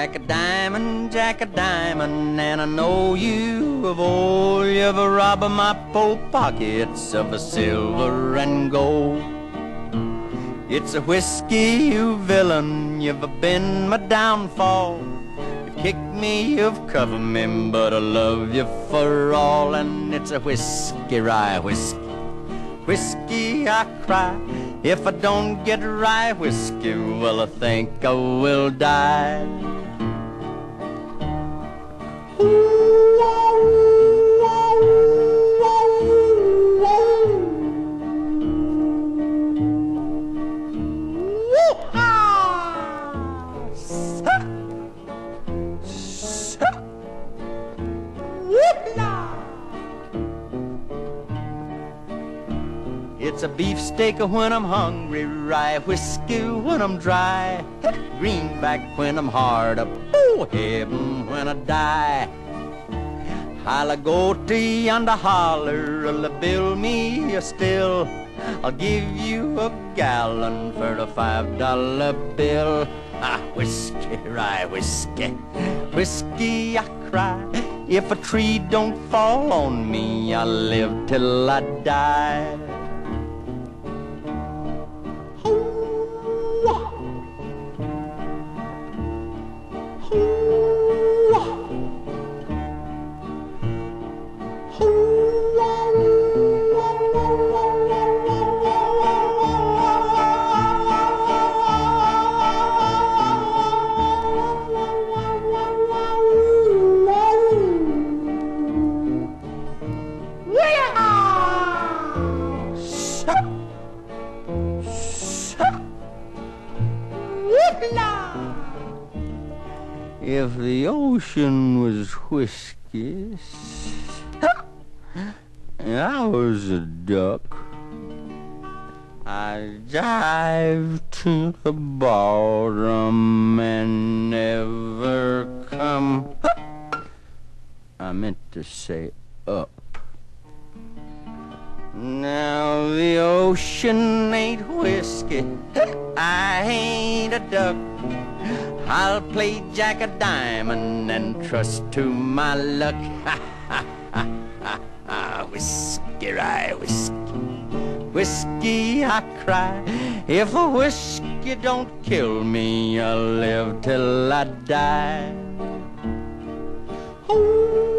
Jack a diamond, and I know you of old. You've a robbed of my poor pockets of a silver and gold. It's a whiskey, you villain, you've been my downfall. You've kicked me, you've covered me, but I love you for all. And it's a whiskey rye whiskey, whiskey I cry. If I don't get rye whiskey, well, I think I will die. It's a beefsteak when I'm hungry, rye whiskey when I'm dry, greenback when I'm hard up, oh heaven when I die. I'll go to yonder holler, build me a still, I'll give you a gallon for a $5 bill. Ah, whiskey, rye whiskey, whiskey I cry. If a tree don't fall on me, I'll live till I die. If the ocean was whiskey, and I was a duck, I'd dive to the bottom and never come. I meant to say up. Now the ocean ain't whiskey, I ain't a duck. I'll play Jack a diamond and trust to my luck. Ha ha ha ha ha, whiskey rye whiskey, whiskey I cry. If a whiskey don't kill me, I'll live till I die. Oh.